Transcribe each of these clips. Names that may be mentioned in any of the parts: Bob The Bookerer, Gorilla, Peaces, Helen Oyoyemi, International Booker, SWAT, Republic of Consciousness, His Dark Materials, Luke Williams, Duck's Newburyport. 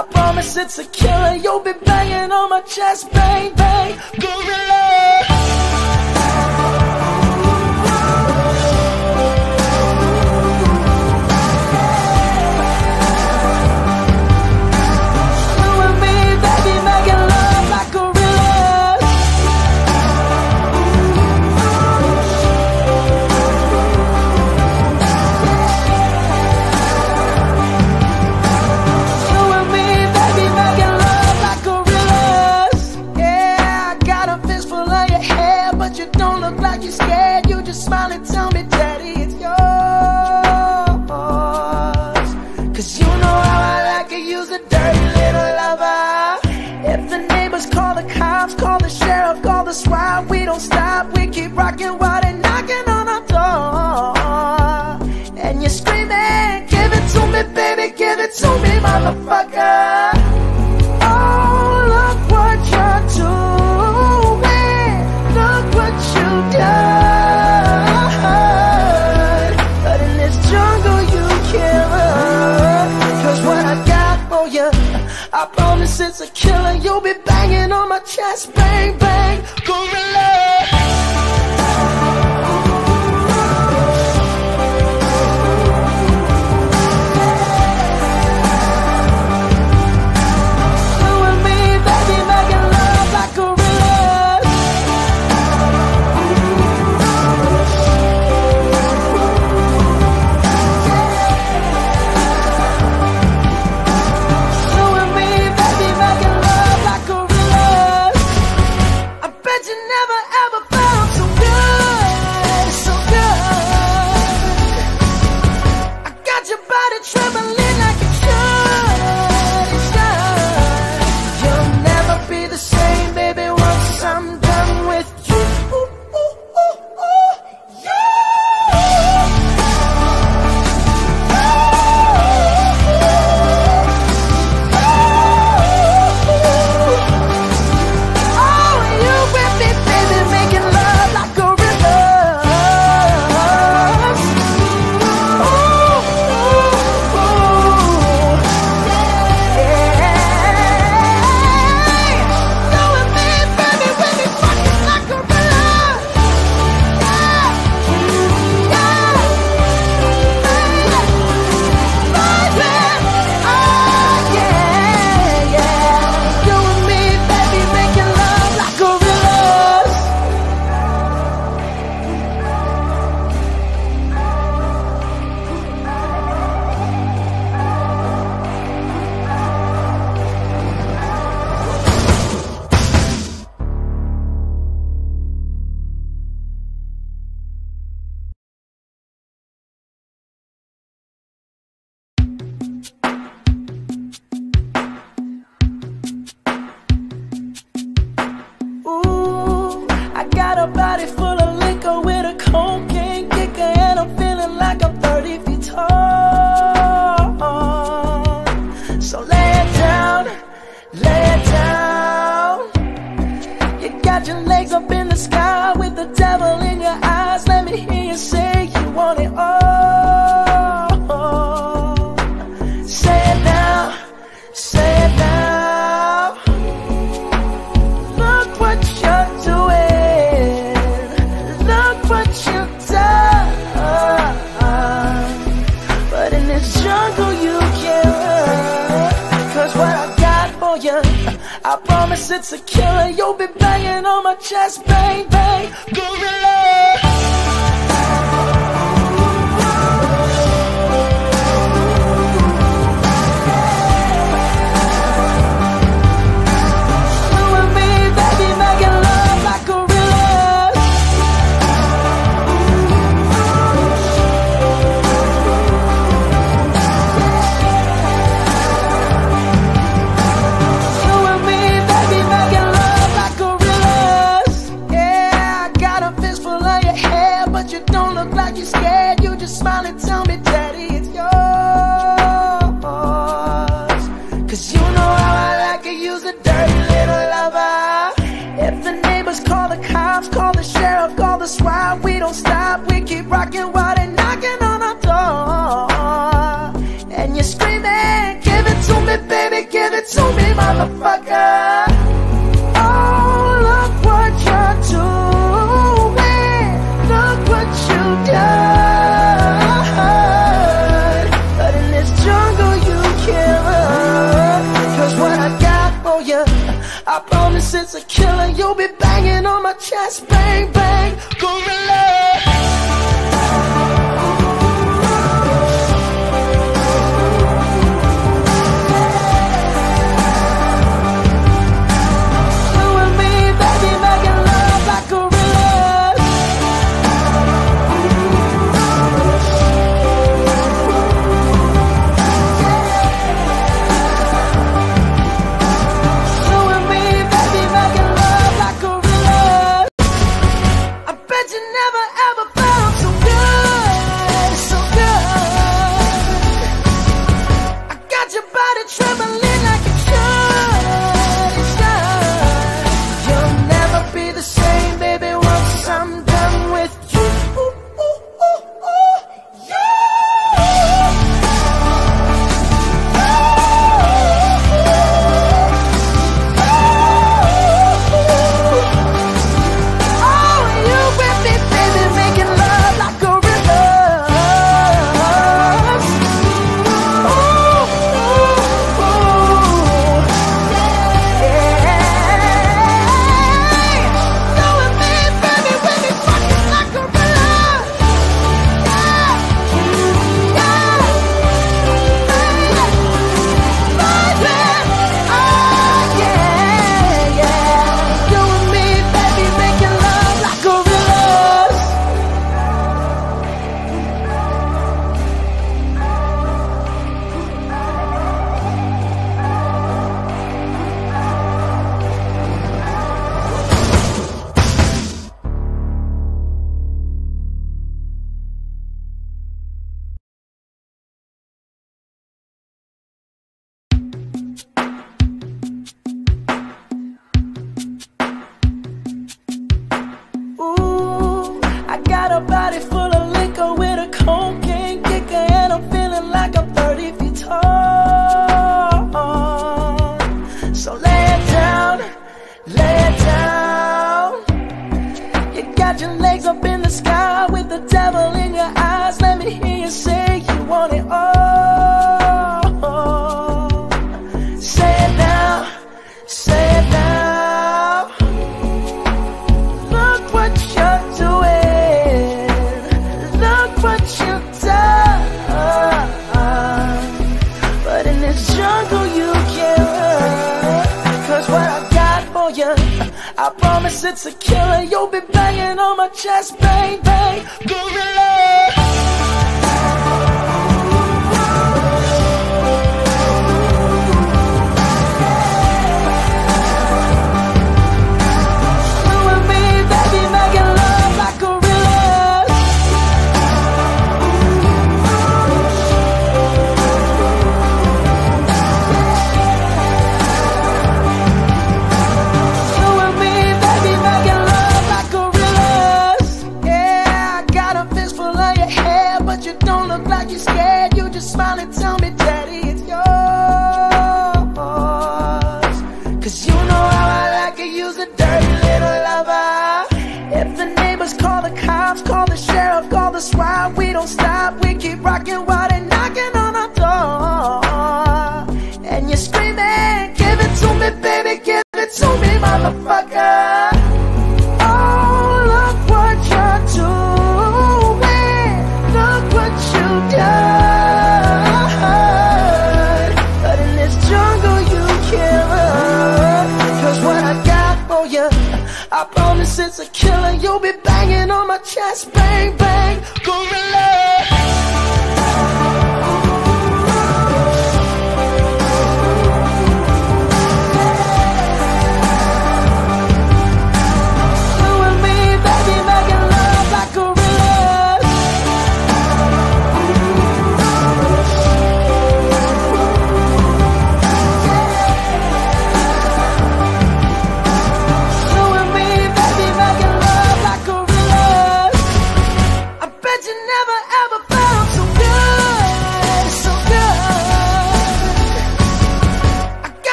I promise it's a killer. You'll be banging on my chest, bang, bang, gorilla. That's why we don't stop, we keep rocking while they're knocking on our door. And you're screaming, give it to me, baby, give it to me, motherfucker. Oh, look what you're doing, look what you've done. But in this jungle you can't run, cause what I got for you, I promise it's a killer. You'll be banging on my chest, bang, bang, gorilla. I promise it's a killer. You'll be banging on my chest, bang, bang, gorilla. Give me, motherfucker. Oh, look what you're doing. Look what you've done. But in this jungle you can't run. Cause what I got for you, I promise it's a killer. You'll be banging on my chest, bang, bang, gorilla. It's a killer, you'll be banging on my chest, bang, bang, gorilla. Motherfucker, oh, look what you're doing. Look what you've done. But in this jungle you can't run. Cause what I got for you, I promise it's a killer. You'll be banging on my chest, bang, bang, gorilla.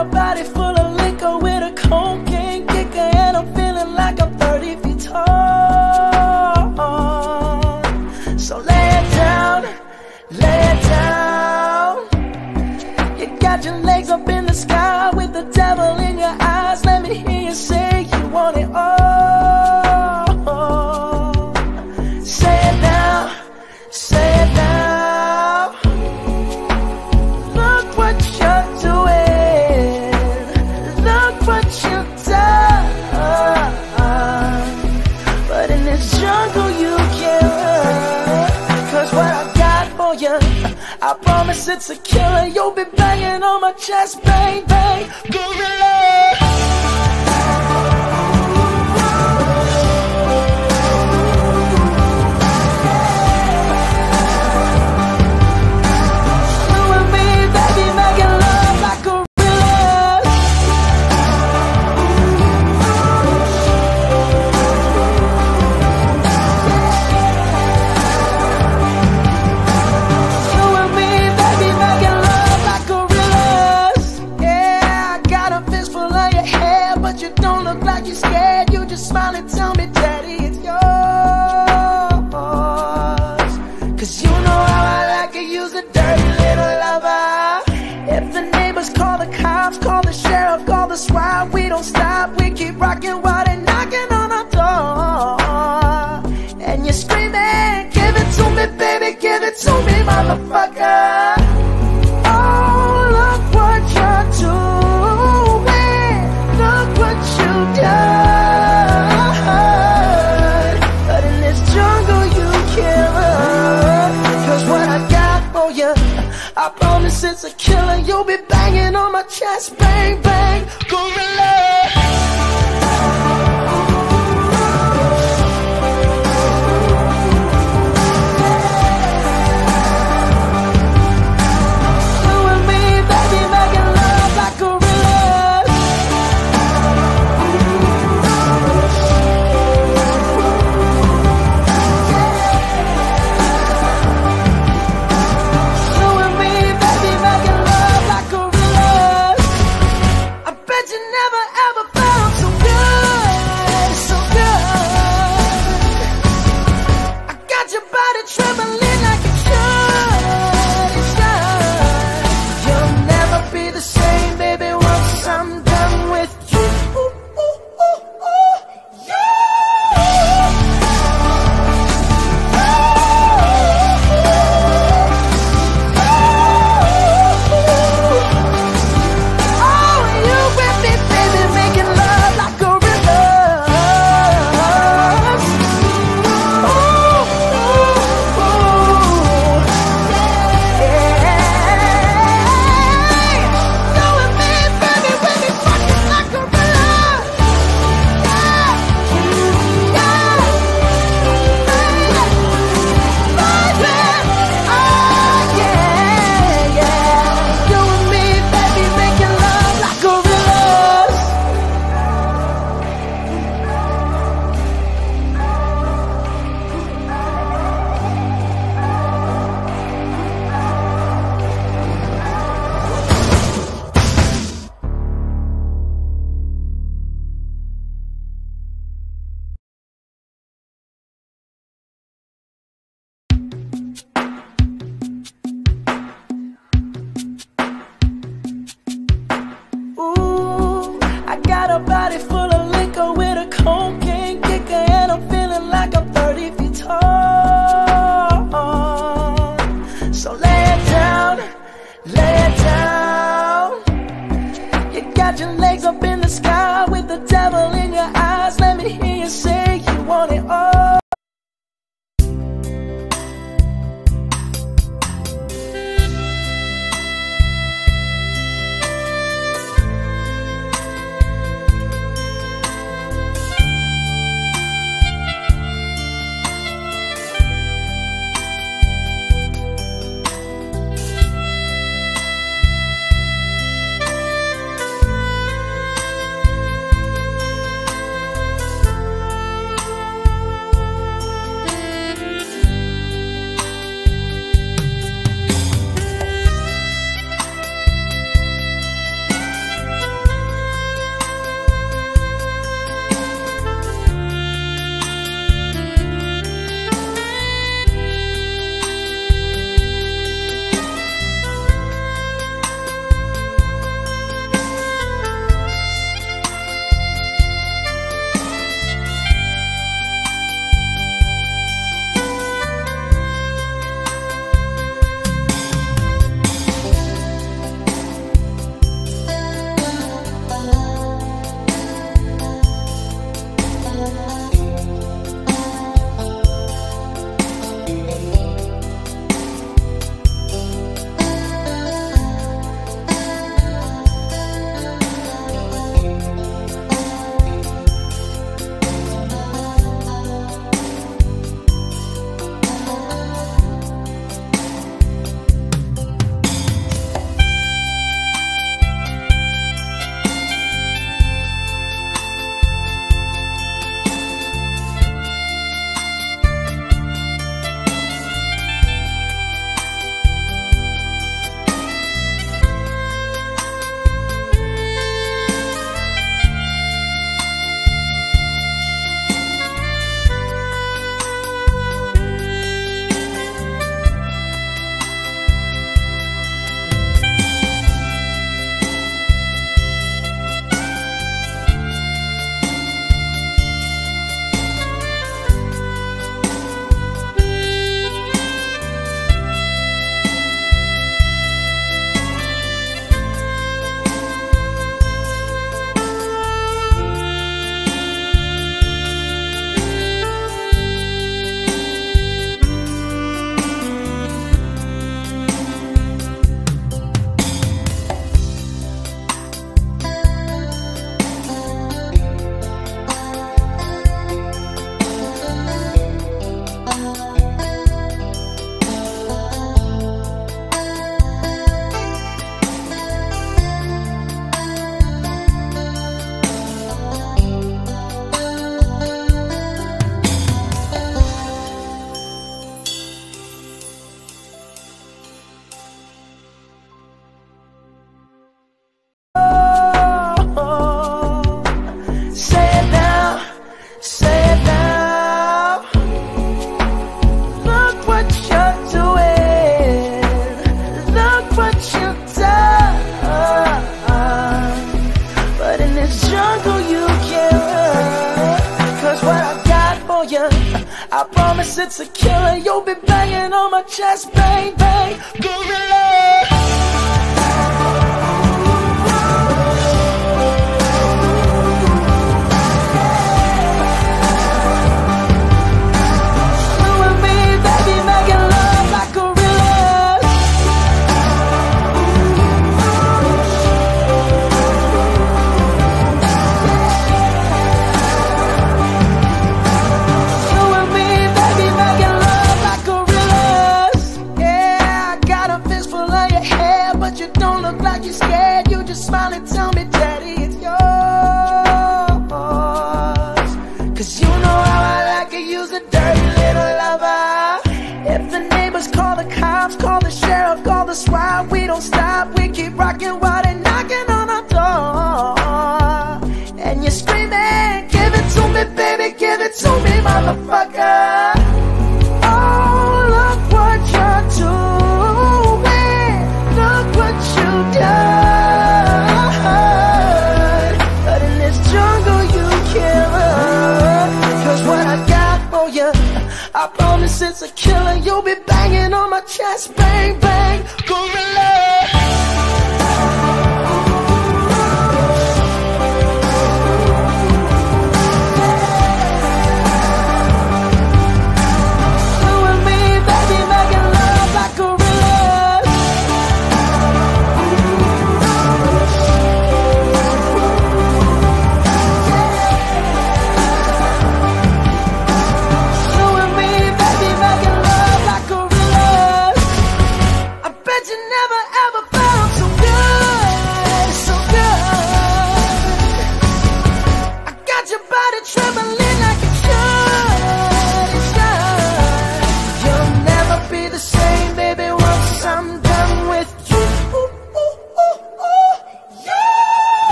a body full of liquor with a cocaine kicker, and I'm feeling like I'm 30 feet tall. So lay it down. You got your legs up in the sky with the devil in your eyes. Let me hear you say you want it all. Say it now, say it now. Look what you're doing, look what you've done. But in this jungle you can't run, 'cause what I got for you, I promise it's a killer. You'll be banging on my chest, bang, bang, gorilla. Motherfucker, oh, look what you're doing, look what you've done. But in this jungle you can't run, 'cause what I got for you, I promise it's a killer. You'll be banging on my chest, bang, bang, gorilla. it's a killer. You been banging on my chest, bang, bang, gorilla. Smile and tell me, daddy, it's yours. 'Cause you know how I like to use a dirty little lover. If the neighbors call the cops, call the sheriff, call the SWAT, we don't stop, we keep rocking while they're knocking on our door. And you're screaming, give it to me, baby, give it to me, motherfucker. Oh, look what you're doing, look what you've done. I promise it's a killer. You'll be banging on my chest, bang, bang, gorilla. You never ever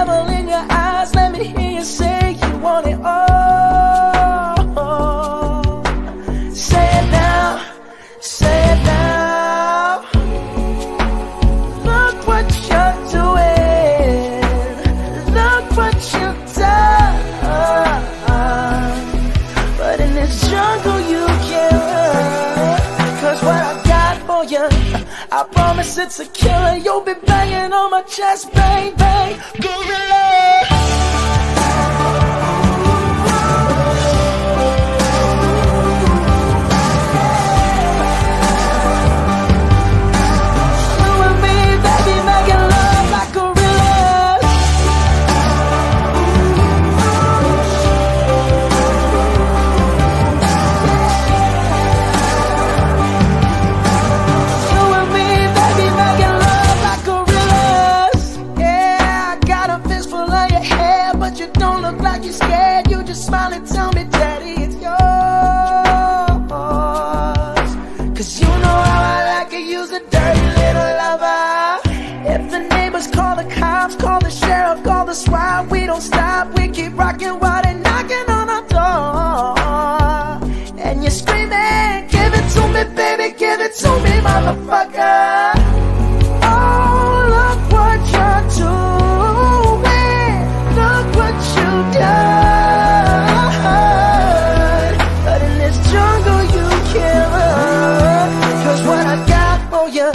devil in your eyes. Let me hear you say you want it all. Say it now, say it now. Look what you're doing, look what you've done. But in this jungle you can't run, 'cause what I got for you, I promise it's a killer. You'll be banging on my chest, bang, bang, gorilla. That's why we don't stop, we keep rocking while they're knocking on our door. And you're screaming, give it to me, baby, give it to me, motherfucker. Oh, look what you're doing, look what you've done. But in this jungle you can't run, 'cause what I got for you,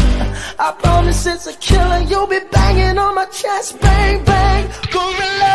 I promise it's a killer. You'll be banging on my chest, bang, bang, gorilla.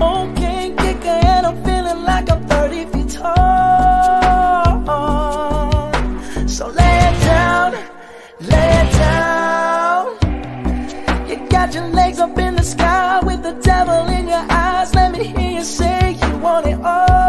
cocaine kicker, and I'm feeling like I'm 30 feet tall. So lay it down. You got your legs up in the sky with the devil in your eyes. Let me hear you say you want it all.